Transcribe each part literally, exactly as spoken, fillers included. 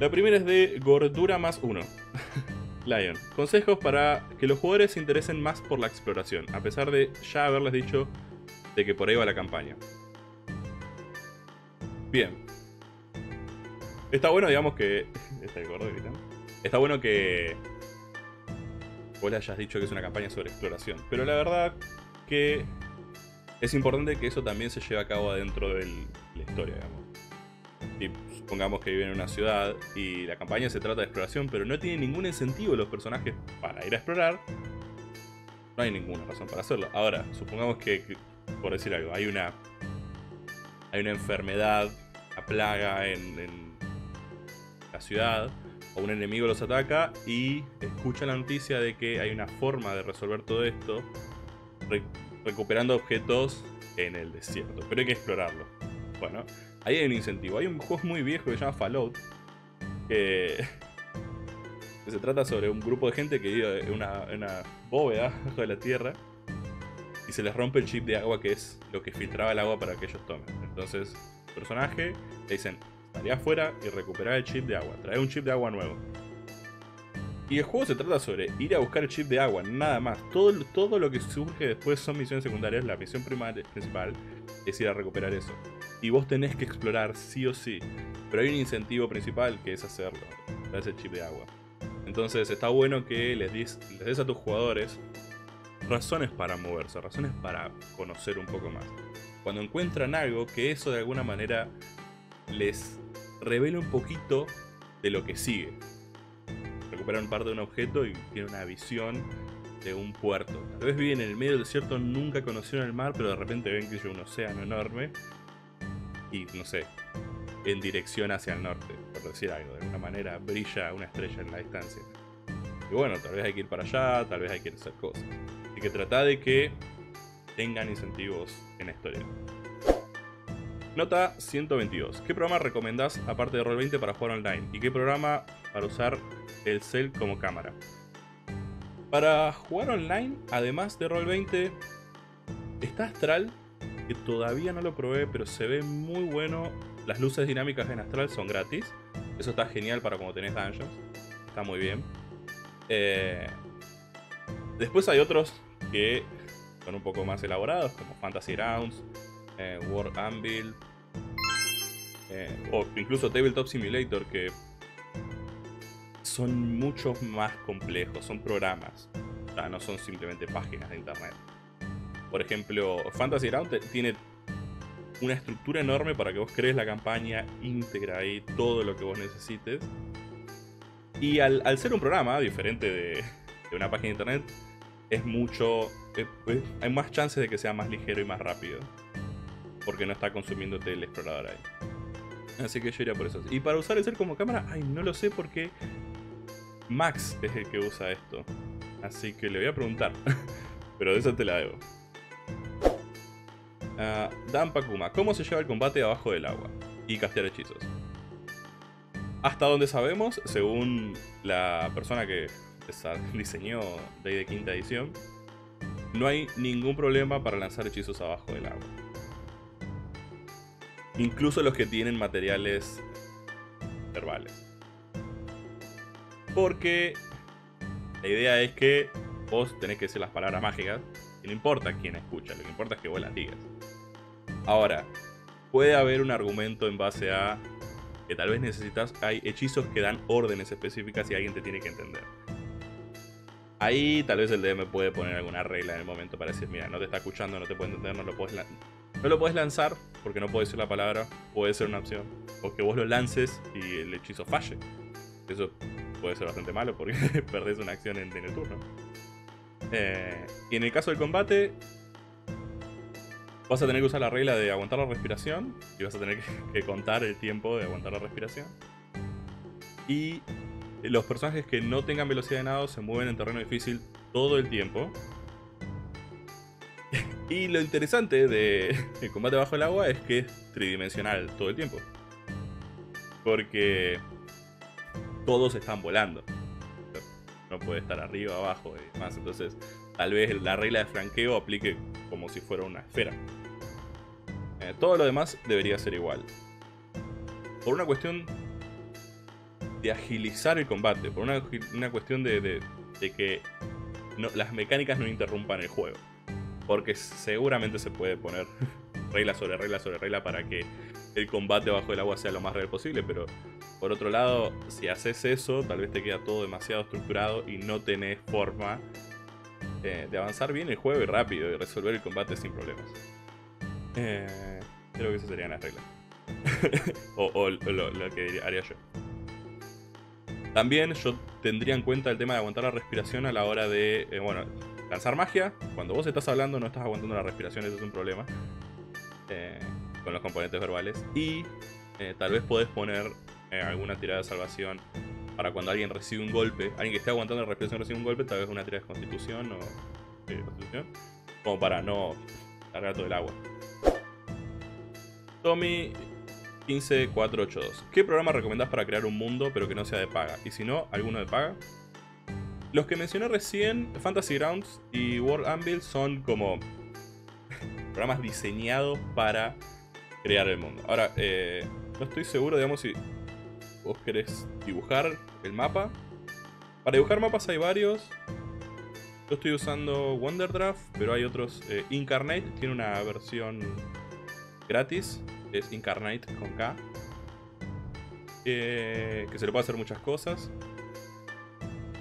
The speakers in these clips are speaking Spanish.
La primera es de Gordura Más Uno. Lion. Consejos para que los jugadores se interesen más por la exploración, a pesar de ya haberles dicho de que por ahí va la campaña. Bien. Está bueno, digamos que... Está de acuerdo, gritando. Está bueno que... vos le hayas dicho que es una campaña sobre exploración. Pero la verdad que... es importante que eso también se lleve a cabo adentro de la historia, digamos. Y supongamos que viven en una ciudad y la campaña se trata de exploración, pero no tiene ningún incentivo los personajes para ir a explorar. No hay ninguna razón para hacerlo. Ahora, supongamos que, por decir algo, hay una hay una enfermedad, una plaga en, en la ciudad, o un enemigo los ataca y escuchan la noticia de que hay una forma de resolver todo esto re recuperando objetos en el desierto, pero hay que explorarlo. Bueno, ahí hay un incentivo. Hay un juego muy viejo que se llama Fallout, que, que se trata sobre un grupo de gente que vive en una, una bóveda bajo de la tierra y se les rompe el chip de agua, que es lo que filtraba el agua para que ellos tomen. Entonces, el personaje le dicen, salí afuera y recuperá el chip de agua, trae un chip de agua nuevo. Y el juego se trata sobre ir a buscar el chip de agua, nada más. Todo, todo lo que surge después son misiones secundarias. La misión primaria, principal es ir a recuperar eso. Y vos tenés que explorar sí o sí. Pero hay un incentivo principal que es hacerlo, traer el chip de agua. Entonces está bueno que les des, les des a tus jugadores razones para moverse, razones para conocer un poco más. Cuando encuentran algo, que eso de alguna manera les revela un poquito de lo que sigue. Recuperan parte de un objeto y tienen una visión de un puerto. Tal vez viven en el medio del desierto, nunca conocieron el mar, pero de repente ven que hay un océano enorme y, no sé, en dirección hacia el norte, por decir algo. De alguna manera brilla una estrella en la distancia. Y bueno, tal vez hay que ir para allá, tal vez hay que hacer cosas. Así que trata de que tengan incentivos en la historia. Nota ciento veintidós. ¿Qué programa recomendás aparte de Roll veinte para jugar online? ¿Y qué programa para usar el cel como cámara? Para jugar online, además de Roll veinte, está Astral, que todavía no lo probé, pero se ve muy bueno. Las luces dinámicas en Astral son gratis. Eso está genial para cuando tenés dungeons. Está muy bien. Eh, después hay otros que son un poco más elaborados, como Fantasy Grounds, Eh, World Anvil, eh, o incluso Tabletop Simulator, que son mucho más complejos, son programas, o sea, no son simplemente páginas de internet. Por ejemplo, Fantasy Grounds tiene una estructura enorme para que vos crees la campaña íntegra ahí, todo lo que vos necesites. Y al, al ser un programa diferente de, de una página de internet, es mucho, es, es, hay más chances de que sea más ligero y más rápido, porque no está consumiéndote el explorador ahí. Así que yo iría por eso. Y para usar el cel como cámara, ay, no lo sé porque Max es el que usa esto, así que le voy a preguntar. Pero de eso te la debo. uh, Dan Pakuma, ¿cómo se lleva el combate abajo del agua y castear hechizos? Hasta donde sabemos, según la persona que diseñó D and D Quinta Edición, no hay ningún problema para lanzar hechizos abajo del agua. Incluso los que tienen materiales verbales. Porque la idea es que vos tenés que decir las palabras mágicas. Y no importa quién escucha, lo que importa es que vos las digas. Ahora, puede haber un argumento en base a que tal vez necesitas... hay hechizos que dan órdenes específicas y alguien te tiene que entender. Ahí tal vez el D M puede poner alguna regla en el momento para decir, mira, no te está escuchando, no te puede entender, no lo puedes lanzar. No lo puedes lanzar porque no puedes decir la palabra, puede ser una opción. O que vos lo lances y el hechizo falle. Eso puede ser bastante malo porque perdés una acción en, en el turno. Eh, y en el caso del combate, vas a tener que usar la regla de aguantar la respiración. Y vas a tener que, que contar el tiempo de aguantar la respiración. Y los personajes que no tengan velocidad de nado se mueven en terreno difícil todo el tiempo. Y lo interesante del combate bajo el agua es que es tridimensional todo el tiempo. Porque todos están volando. No puede estar arriba, abajo y demás. Entonces, tal vez la regla de flanqueo aplique como si fuera una esfera. Eh, todo lo demás debería ser igual. Por una cuestión de agilizar el combate, por una, una cuestión de, de, de que no, las mecánicas no interrumpan el juego. Porque seguramente se puede poner regla sobre regla sobre regla para que el combate bajo el agua sea lo más real posible, pero por otro lado, si haces eso, tal vez te queda todo demasiado estructurado y no tenés forma eh, de avanzar bien el juego y rápido y resolver el combate sin problemas. Eh, creo que esas serían las reglas. o o lo, lo que haría yo. También yo tendría en cuenta el tema de aguantar la respiración a la hora de, eh, bueno, lanzar magia. Cuando vos estás hablando no estás aguantando la respiración, eso es un problema. Eh, con los componentes verbales. Y eh, tal vez podés poner eh, alguna tirada de salvación para cuando alguien recibe un golpe. Alguien que esté aguantando la respiración recibe un golpe, tal vez una tirada de constitución o eh, constitución. Como para no largar todo el agua. Tommy uno cinco cuatro ocho dos. ¿Qué programa recomendás para crear un mundo pero que no sea de paga? Y si no, ¿alguno de paga? Los que mencioné recién, Fantasy Grounds y World Anvil, son como programas diseñados para crear el mundo. Ahora, eh, no estoy seguro, digamos, si vos querés dibujar el mapa. Para dibujar mapas hay varios. Yo estoy usando Wonderdraft, pero hay otros. eh, Incarnate tiene una versión gratis, es Incarnate con K, eh, que se le puede hacer muchas cosas.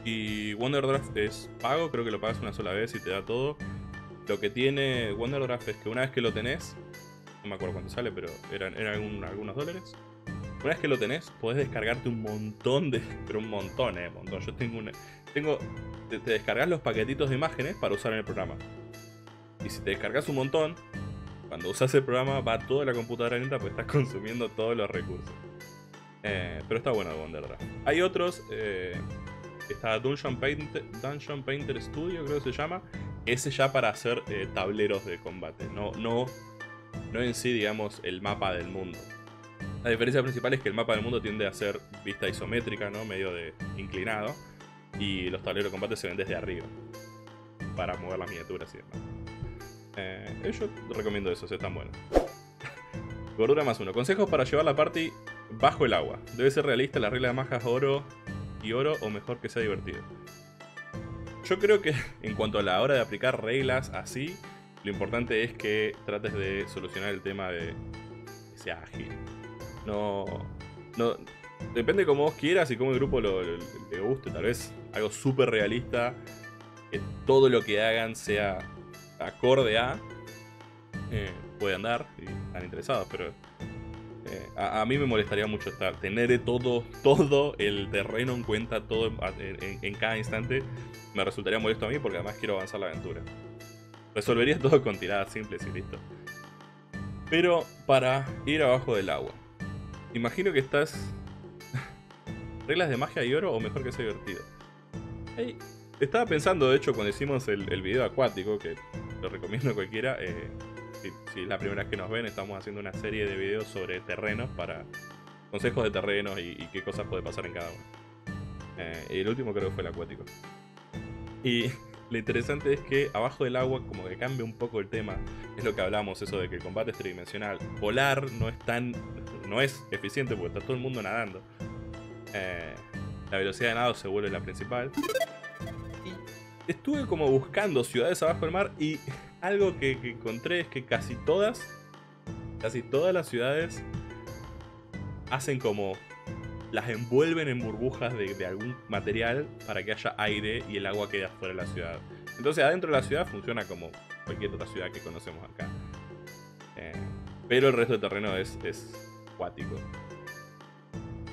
Y Wonderdraft es pago, creo que lo pagas una sola vez y te da todo. Lo que tiene Wonderdraft es que una vez que lo tenés, no me acuerdo cuánto sale, pero eran, eran un, algunos dólares. Una vez que lo tenés, podés descargarte un montón de... Pero un montón, eh, montón. Yo tengo una... Tengo... Te, te descargas los paquetitos de imágenes para usar en el programa. Y si te descargas un montón, cuando usas el programa va toda la computadora lenta porque estás consumiendo todos los recursos. Eh, pero está bueno Wonderdraft. Hay otros... Eh, está Dungeon Painter, Dungeon Painter Studio, creo que se llama. Ese ya para hacer eh, tableros de combate, no, no, no en sí, digamos, el mapa del mundo. La diferencia principal es que el mapa del mundo tiende a ser vista isométrica, ¿no? Medio de inclinado. Y los tableros de combate se ven desde arriba para mover las miniaturas y demás. Eh, yo recomiendo esos, están buenos. Gordura más uno. Consejos para llevar la party bajo el agua. Debe ser realista, la regla de majas oro y oro, o mejor que sea divertido. Yo creo que en cuanto a la hora de aplicar reglas así, lo importante es que trates de solucionar el tema de que sea ágil. No, no, depende como vos quieras y como el grupo lo, lo, le guste. Tal vez algo súper realista, que todo lo que hagan sea acorde a... Eh, puede andar y están interesados, pero... Eh, a, a mí me molestaría mucho estar, tener todo, todo el terreno en cuenta, todo en, en, en cada instante. Me resultaría molesto a mí porque además quiero avanzar la aventura. Resolvería todo con tiradas simples y listo. Pero para ir abajo del agua, imagino que estás... Reglas de magia y oro, o mejor que sea divertido. Hey, estaba pensando, de hecho, cuando hicimos el, el video acuático, que lo recomiendo a cualquiera. Eh, Si, si es la primera vez que nos ven, estamos haciendo una serie de videos sobre terrenos, para consejos de terrenos y, y qué cosas puede pasar en cada uno. Eh, y el último creo que fue el acuático. Y lo interesante es que abajo del agua como que cambia un poco el tema. Es lo que hablamos, eso de que el combate es tridimensional. Volar no es tan... no es eficiente porque está todo el mundo nadando. Eh, la velocidad de nado se vuelve la principal. Y estuve como buscando ciudades abajo del mar y... Algo que, que encontré es que casi todas, casi todas las ciudades hacen como... Las envuelven en burbujas de, de algún material para que haya aire y el agua quede afuera de la ciudad. Entonces adentro de la ciudad funciona como cualquier otra ciudad que conocemos acá. Eh, pero el resto del terreno es, es acuático.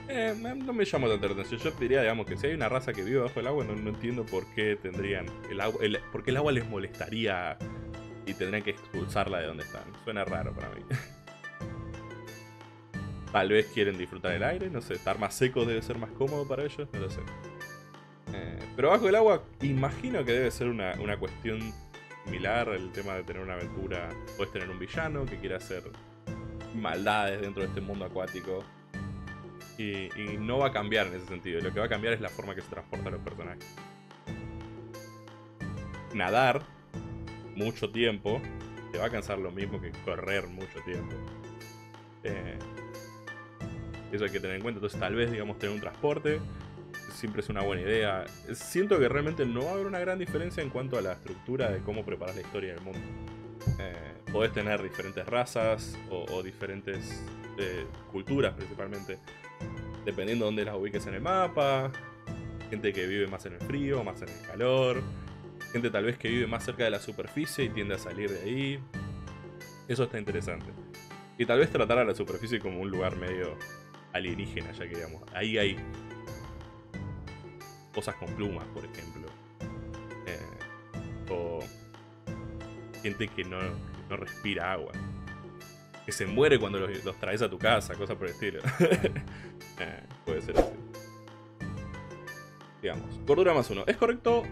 Eh, no me llamo tanta atención. Yo diría, digamos, que si hay una raza que vive bajo el agua, no, no entiendo por qué tendrían... El agua, el, porque el agua les molestaría... Y tendrán que expulsarla de donde están. Suena raro para mí. Tal vez quieren disfrutar del aire. No sé, estar más secos debe ser más cómodo para ellos. No lo sé. Eh, pero bajo el agua imagino que debe ser una, una cuestión similar. El tema de tener una aventura. Puedes tener un villano que quiera hacer maldades dentro de este mundo acuático. Y, y no va a cambiar en ese sentido. Lo que va a cambiar es la forma que se transportan los personajes. Nadar mucho tiempo te va a cansar lo mismo que correr mucho tiempo. Eh, Eso hay que tener en cuenta. Entonces tal vez, digamos, tener un transporte siempre es una buena idea. Siento que realmente no va a haber una gran diferencia en cuanto a la estructura de cómo preparar la historia del mundo. Eh, podés tener diferentes razas o, o diferentes eh, culturas principalmente, dependiendo de dónde las ubiques en el mapa. Gente que vive más en el frío, más en el calor. Gente tal vez que vive más cerca de la superficie y tiende a salir de ahí. Eso está interesante. Y tal vez tratar a la superficie como un lugar medio alienígena, ya que digamos, ahí hay cosas con plumas, por ejemplo. Eh, o gente que no, que no respira agua. Que se muere cuando los, los traes a tu casa, cosas por el estilo. eh, puede ser así. Digamos, Gordura Más Uno. ¿Es correcto?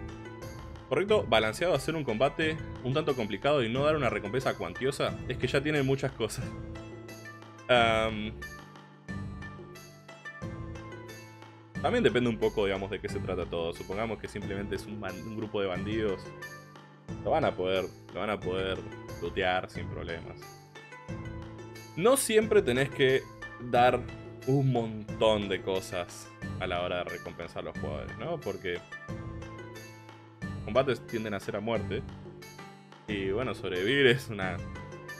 Correcto, balanceado hacer un combate un tanto complicado y no dar una recompensa cuantiosa. Es que ya tienen muchas cosas. Um, también depende un poco, digamos, de qué se trata todo. Supongamos que simplemente es un, un grupo de bandidos. Lo van a poder, lo van a poder lootear sin problemas. No siempre tenés que dar un montón de cosas a la hora de recompensar a los jugadores, ¿no? Porque combates tienden a ser a muerte. Y bueno, sobrevivir es una,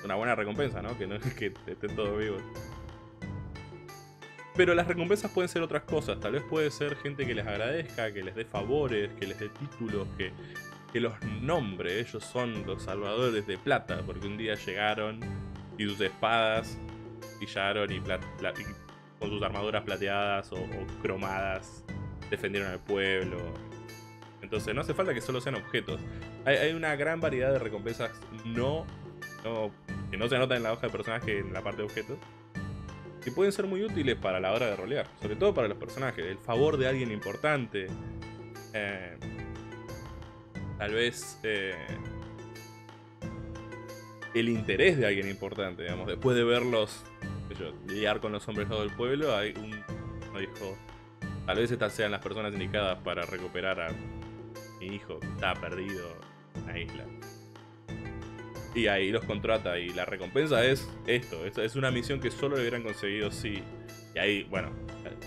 una buena recompensa, ¿no? Que no es que estén todos vivos. Pero las recompensas pueden ser otras cosas. Tal vez puede ser gente que les agradezca, que les dé favores, que les dé títulos, que, que los nombre. Ellos son los salvadores de plata, porque un día llegaron y sus espadas pillaron y, pla, pla, y con sus armaduras plateadas o, o cromadas defendieron al pueblo. Entonces no hace falta que solo sean objetos. Hay, hay una gran variedad de recompensas no, no, que no se anotan en la hoja de personaje en la parte de objetos. Que pueden ser muy útiles para la hora de rolear. Sobre todo para los personajes. El favor de alguien importante. Eh, tal vez eh, el interés de alguien importante. Digamos, después de verlos yo, lidiar con los hombres del pueblo, hay un, uno dijo, tal vez estas sean las personas indicadas para recuperar a mi hijo que está perdido en la isla. Y ahí los contrata y la recompensa es esto. Esta es una misión que solo le hubieran conseguido si... Y ahí, bueno,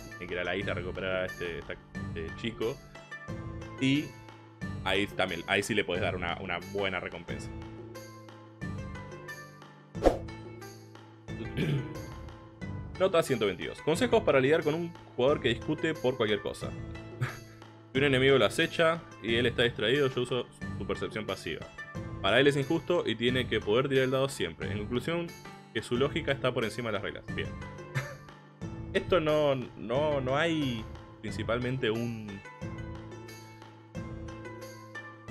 tienen que ir a la isla a recuperar a este, este, este chico. Y ahí también, ahí sí le podés dar una, una buena recompensa. Nota ciento veintidós. Consejos para lidiar con un jugador que discute por cualquier cosa. Si un enemigo lo acecha y él está distraído, yo uso su percepción pasiva. Para él es injusto y tiene que poder tirar el dado siempre. En conclusión, que su lógica está por encima de las reglas. Bien. Esto no, no, no hay principalmente un...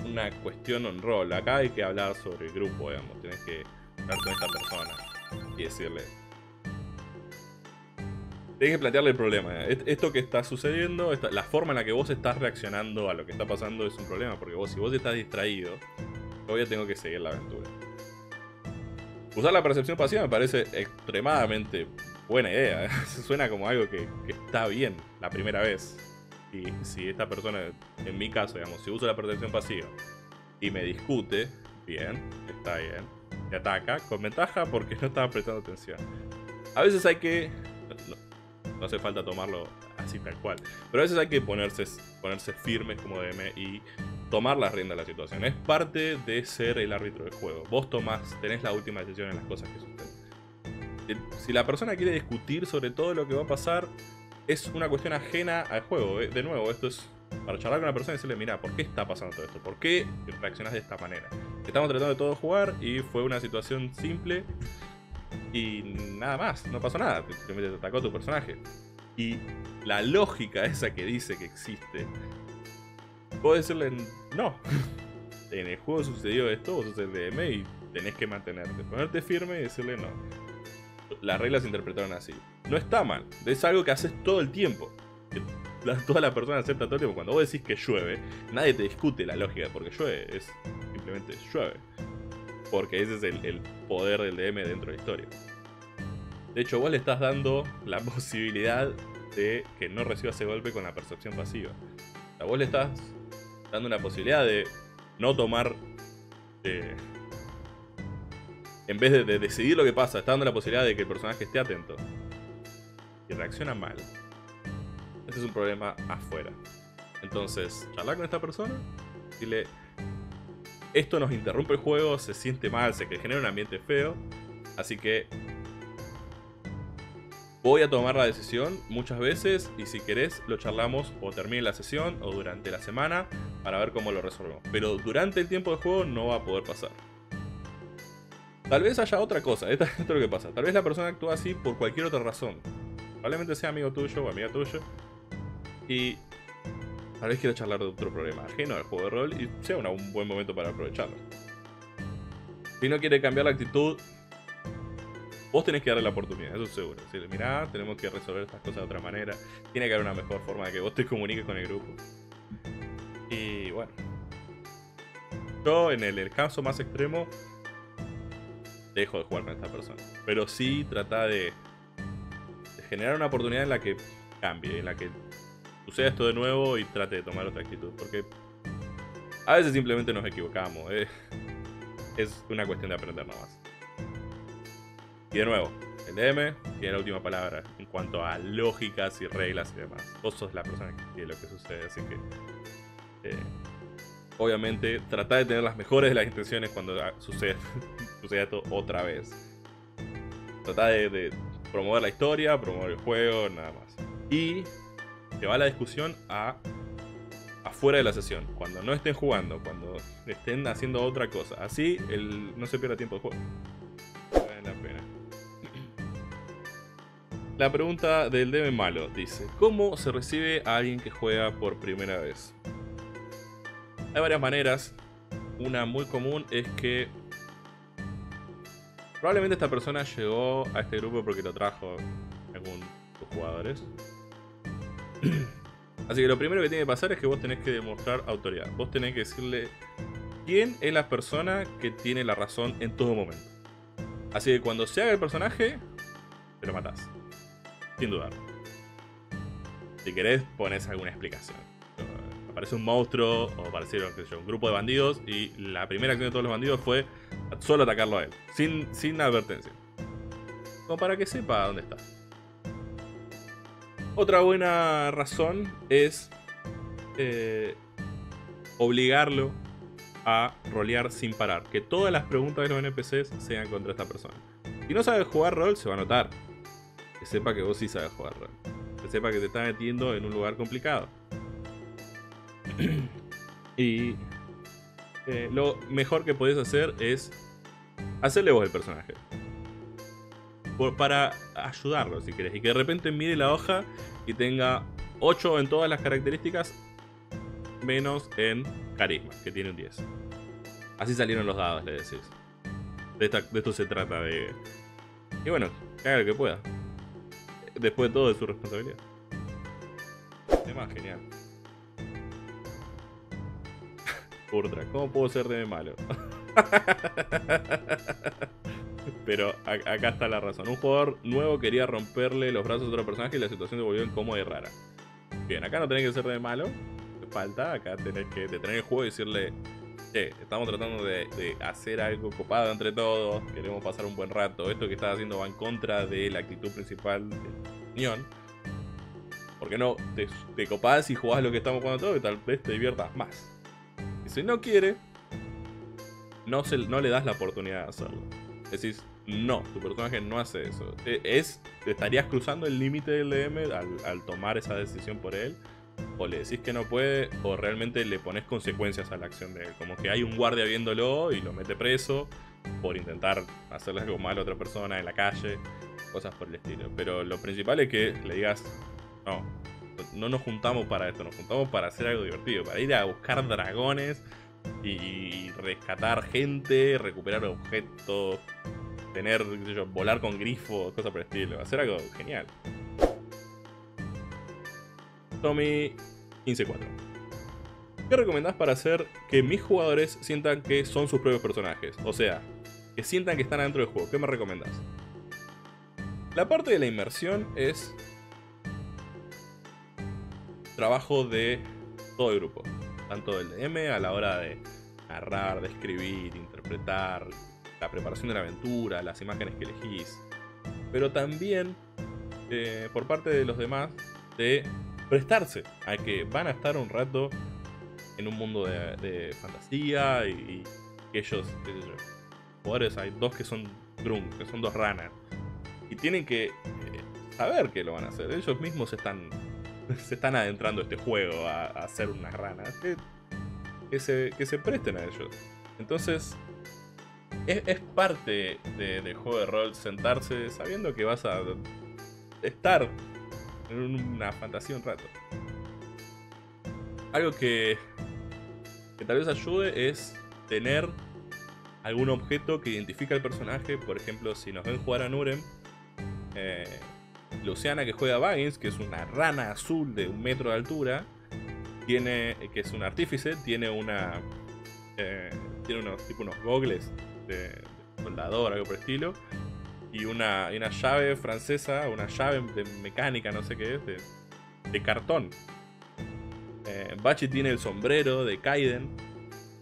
una cuestión on roll. Acá hay que hablar sobre el grupo, digamos. Tienes que hablar con esta persona y decirle... Tenés que plantearle el problema. Esto que está sucediendo, esta, la forma en la que vos estás reaccionando a lo que está pasando es un problema. Porque vos, si vos estás distraído, todavía tengo que seguir la aventura. Usar la percepción pasiva me parece extremadamente buena idea. Suena como algo que, que está bien la primera vez. Y si esta persona, en mi caso, digamos, si uso la percepción pasiva y me discute, bien, está bien. Te ataca con ventaja porque no estaba prestando atención. A veces hay que... No, no hace falta tomarlo así tal cual. Pero a veces hay que ponerse, ponerse firmes como D M y tomar las riendas de la situación. Es parte de ser el árbitro del juego. Vos tomás, tenés la última decisión en las cosas que suceden. Si la persona quiere discutir sobre todo lo que va a pasar, es una cuestión ajena al juego. De nuevo, esto es para charlar con la persona y decirle, mira, ¿por qué está pasando todo esto? ¿Por qué reaccionás de esta manera? Estamos tratando de todo jugar y fue una situación simple. Y nada más, no pasó nada, simplemente te atacó tu personaje. Y la lógica esa que dice que existe, puedo decirle, no, en el juego sucedió esto, vos sos el D M y tenés que mantenerte, ponerte firme y decirle no. Las reglas se interpretaron así. No está mal, es algo que haces todo el tiempo. Toda la persona acepta todo el tiempo. Cuando vos decís que llueve, nadie te discute la lógica porque llueve, es simplemente llueve. Porque ese es el, el poder del D M dentro de la historia. De hecho, vos le estás dando la posibilidad de que no reciba ese golpe con la percepción pasiva. O sea, vos le estás dando una posibilidad de no tomar... Eh, en vez de, de decidir lo que pasa, estás dando la posibilidad de que el personaje esté atento. y reacciona mal. Este es un problema afuera. Entonces, charla con esta persona, dile: esto nos interrumpe el juego, se siente mal, se genera un ambiente feo, así que voy a tomar la decisión muchas veces, y si querés lo charlamos o termine la sesión o durante la semana para ver cómo lo resolvemos. Pero durante el tiempo de juego no va a poder pasar. Tal vez haya otra cosa, esto es lo que pasa. Tal vez la persona actúa así por cualquier otra razón. Probablemente sea amigo tuyo o amiga tuya, y tal vez quiera charlar de otro problema ajeno al juego de rol y sea una, un buen momento para aprovecharlo. Si no quiere cambiar la actitud, vos tenés que darle la oportunidad, eso seguro. Decirle: mirá, tenemos que resolver estas cosas de otra manera. Tiene que haber una mejor forma de que vos te comuniques con el grupo. Y bueno, yo en el caso más extremo dejo de jugar con esta persona. Pero sí trata de, de generar una oportunidad en la que cambie, en la que suceda esto de nuevo y trate de tomar otra actitud. Porque a veces simplemente nos equivocamos, ¿eh? Es una cuestión de aprender nada más. Y de nuevo, el D M tiene la última palabra en cuanto a lógicas y reglas y demás. Vos sos la persona que tiene lo que sucede, así que eh, obviamente tratá de tener las mejores de las intenciones cuando suceda, suceda esto otra vez. Tratá de, de promover la historia, promover el juego, nada más. Y te va la discusión a afuera de la sesión, cuando no estén jugando, cuando estén haciendo otra cosa. Así el, no se pierda tiempo de juego. Vale la pena. La pregunta del D M malo dice: ¿cómo se recibe a alguien que juega por primera vez? Hay varias maneras. Una muy común es que probablemente esta persona llegó a este grupo porque lo trajo algunos jugadores. Así que lo primero que tiene que pasar es que vos tenés que demostrar autoridad. Vos tenés que decirle quién es la persona que tiene la razón en todo momento. Así que cuando se haga el personaje, te lo matás. Sin dudar. Si querés, pones alguna explicación. Aparece un monstruo o aparecieron, qué sé yo, un grupo de bandidos, y la primera acción de todos los bandidos fue solo atacarlo a él, sin, sin advertencia, como para que sepa dónde está. Otra buena razón es eh, obligarlo a rolear sin parar. Que todas las preguntas de los N P Cs sean contra esta persona. Si no sabe jugar rol, se va a notar. Que sepa que vos sí sabes jugar rol. Que sepa que te está metiendo en un lugar complicado. Y eh, lo mejor que podés hacer es hacerle vos el personaje. Por, para ayudarlo, si querés. Y que de repente mire la hoja y tenga ocho en todas las características, menos en carisma, que tiene un diez. Así salieron los dados, le decís. De, esta, de esto se trata de... Y bueno, que haga lo que pueda. Después de todo, es su responsabilidad. Demás, genial. Urtra, ¿cómo puedo ser de malo? Pero acá está la razón. Un jugador nuevo quería romperle los brazos a otro personaje y la situación se volvió incómoda y rara. Bien, acá no tenés que ser de malo. Te falta, acá tenés que detener el juego y decirle: che, estamos tratando de, de hacer algo copado entre todos, queremos pasar un buen rato. Esto que estás haciendo va en contra de la actitud principal de la unión. ¿Por qué no te, te copás y jugás lo que estamos jugando todos y tal vez te diviertas más? Y si no quiere, no, se, no le das la oportunidad de hacerlo. Decís: no, tu personaje no hace eso. Es, estarías cruzando el límite del D M al, al tomar esa decisión por él. O le decís que no puede, o realmente le pones consecuencias a la acción de él. Como que hay un guardia viéndolo y lo mete preso por intentar hacerle algo malo a otra persona en la calle. Cosas por el estilo. Pero lo principal es que le digas: no, no nos juntamos para esto. Nos juntamos para hacer algo divertido. Para ir a buscar dragones y rescatar gente, recuperar objetos, tener, qué sé yo, volar con grifos, cosas por el estilo. Hacer algo genial. Tommy quince cuatro. ¿Qué recomendás para hacer que mis jugadores sientan que son sus propios personajes? O sea, que sientan que están adentro del juego. ¿Qué me recomendás? La parte de la inmersión es trabajo de todo el grupo. Tanto del D M a la hora de narrar, de escribir, interpretar, la preparación de la aventura, las imágenes que elegís. Pero también eh, por parte de los demás de prestarse a que van a estar un rato en un mundo de, de fantasía y, y ellos, eh, jugadores, hay dos que son grung, que son dos ranas, y tienen que eh, saber que lo van a hacer. Ellos mismos están, se están adentrando a este juego, a, a ser unas ranas, que, que, se, que se presten a ellos. Entonces es, es parte de, de juego de rol sentarse sabiendo que vas a estar en una fantasía un rato. Algo que, que tal vez ayude es tener algún objeto que identifica al personaje. Por ejemplo, si nos ven jugar a Nurem, eh, Luciana, que juega a Baggins, que es una rana azul de un metro de altura, tiene, que es un artífice, tiene una eh, tiene unos, tipo unos gogles de, de soldador, algo por el estilo, y una, una llave francesa, una llave de mecánica, no sé qué es, de, de cartón. eh, Bachi tiene el sombrero de Kaiden,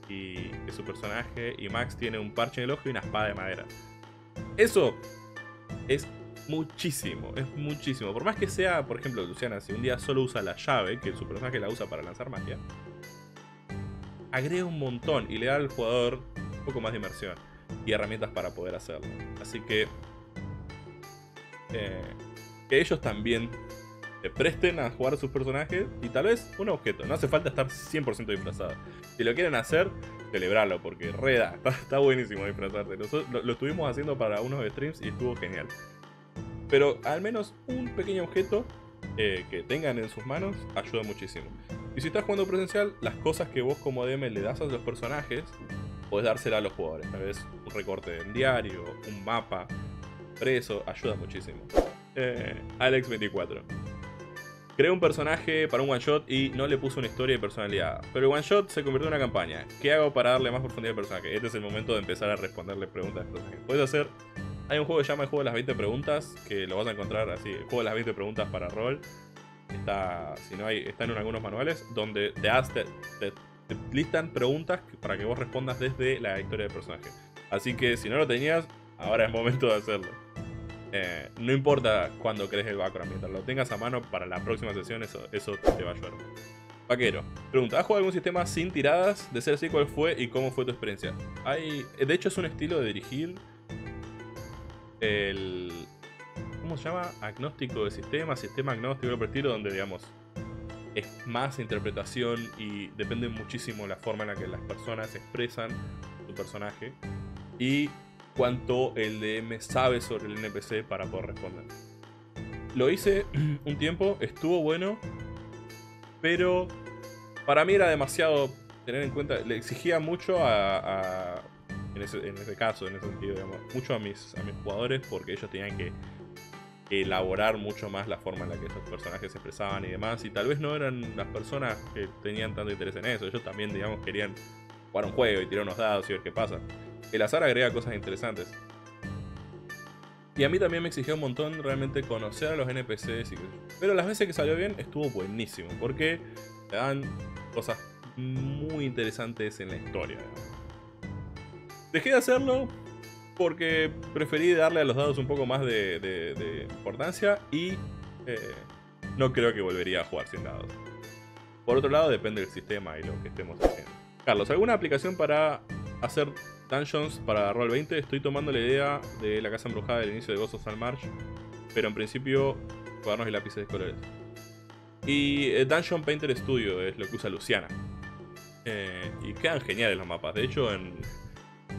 y es su personaje, y Max tiene un parche en el ojo y una espada de madera. Eso es muchísimo, es muchísimo. Por más que sea, por ejemplo, Luciana, si un día solo usa la llave, que su personaje la usa para lanzar magia, agrega un montón y le da al jugador un poco más de inmersión y herramientas para poder hacerlo. Así que eh, que ellos también te presten a jugar a sus personajes, y tal vez un objeto. No hace falta estar cien por ciento disfrazado. Si lo quieren hacer, celebrarlo, porque reda, está, está buenísimo disfrazarte. Nosotros lo, lo estuvimos haciendo para unos streams y estuvo genial. Pero al menos un pequeño objeto eh, que tengan en sus manos ayuda muchísimo. Y si estás jugando presencial, las cosas que vos como D M le das a los personajes, podés dárselas a los jugadores. Tal vez un recorte de un diario, un mapa, preso, ayuda muchísimo. Eh, Alex veinticuatro. Creé un personaje para un one shot y no le puse una historia de personalidad, pero el one shot se convirtió en una campaña. ¿Qué hago para darle más profundidad al personaje? Este es el momento de empezar a responderle preguntas al personaje. Puedes hacer... Hay un juego que se llama El Juego de las veinte Preguntas, que lo vas a encontrar así, El Juego de las veinte Preguntas para rol. Está, si no hay, está en algunos manuales, donde te, has, te, te, te listan preguntas para que vos respondas desde la historia del personaje. Así que si no lo tenías, ahora es momento de hacerlo. Eh, no importa cuándo crees el background, mientras lo tengas a mano para la próxima sesión, eso, eso te va a ayudar. Vaquero pregunta, ¿has jugado algún sistema sin tiradas? De ser así, ¿cuál fue y cómo fue tu experiencia? Hay, de hecho es un estilo de dirigir. El, ¿cómo se llama? Agnóstico de sistema, sistema agnóstico por el estilo, donde digamos es más interpretación y depende muchísimo la forma en la que las personas expresan su personaje y cuánto el D M sabe sobre el N P C para poder responder. Lo hice un tiempo, estuvo bueno, pero para mí era demasiado tener en cuenta, le exigía mucho a... a En ese, en ese caso, en ese sentido, digamos, mucho a mis, a mis jugadores, porque ellos tenían que elaborar mucho más la forma en la que esos personajes se expresaban y demás, y tal vez no eran las personas que tenían tanto interés en eso. Ellos también, digamos, querían jugar un juego y tirar unos dados y ver qué pasa. El azar agrega cosas interesantes. Y a mí también me exigió un montón realmente conocer a los N P Cs, y pero las veces que salió bien estuvo buenísimo, porque te dan cosas muy interesantes en la historia, digamos. Dejé de hacerlo porque preferí darle a los dados un poco más de, de, de importancia y eh, no creo que volvería a jugar sin dados. Por otro lado, depende del sistema y lo que estemos haciendo. Carlos, ¿alguna aplicación para hacer dungeons para Roll veinte? Estoy tomando la idea de la casa embrujada del inicio de Ghost of Salmarch, pero en principio cuadernos y lápices de colores. Y eh, Dungeon Painter Studio es lo que usa Luciana. Eh, y quedan geniales los mapas. De hecho, en...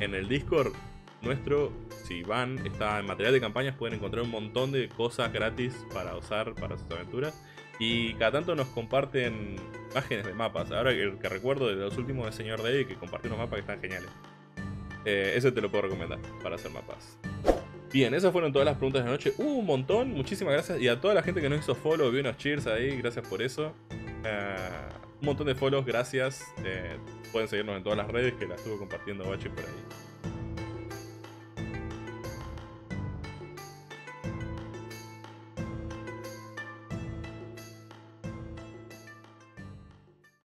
En el Discord nuestro, si van, está en material de campañas, pueden encontrar un montón de cosas gratis para usar para sus aventuras. Y cada tanto nos comparten imágenes de mapas. Ahora el que recuerdo de los últimos de Señor D, que compartió unos mapas que están geniales. Eh, ese te lo puedo recomendar para hacer mapas. Bien, esas fueron todas las preguntas de la noche. Uh, un montón, muchísimas gracias. Y a toda la gente que nos hizo follow, vi unos cheers ahí, gracias por eso. Uh, un montón de follows, gracias. Eh, Pueden seguirnos en todas las redes que las estuve compartiendo Bachi por ahí.